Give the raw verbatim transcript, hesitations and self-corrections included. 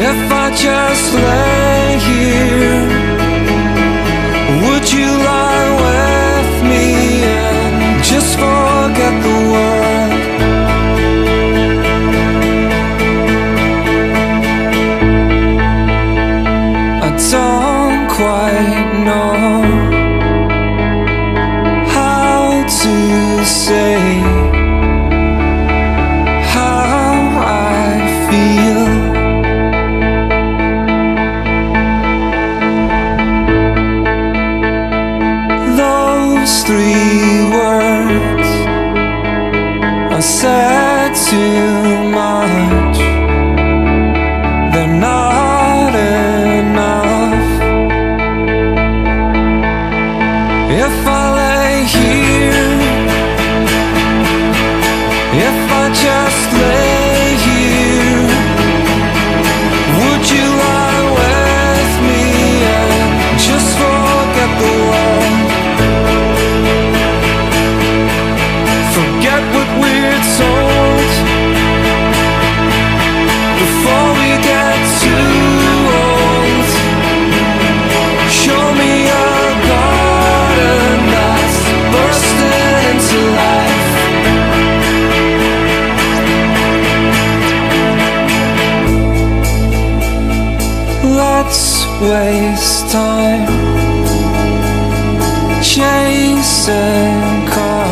If I just lay here, would you lie with me and just forget the world? I don't quite know how to say three words. I said too much. They're not enough. If I lay here, if I just lay here, would you lie with me and just forget the world? Forget what we're told before we get too old. Show me a garden that's bursting into life. Let's waste time chasing cars.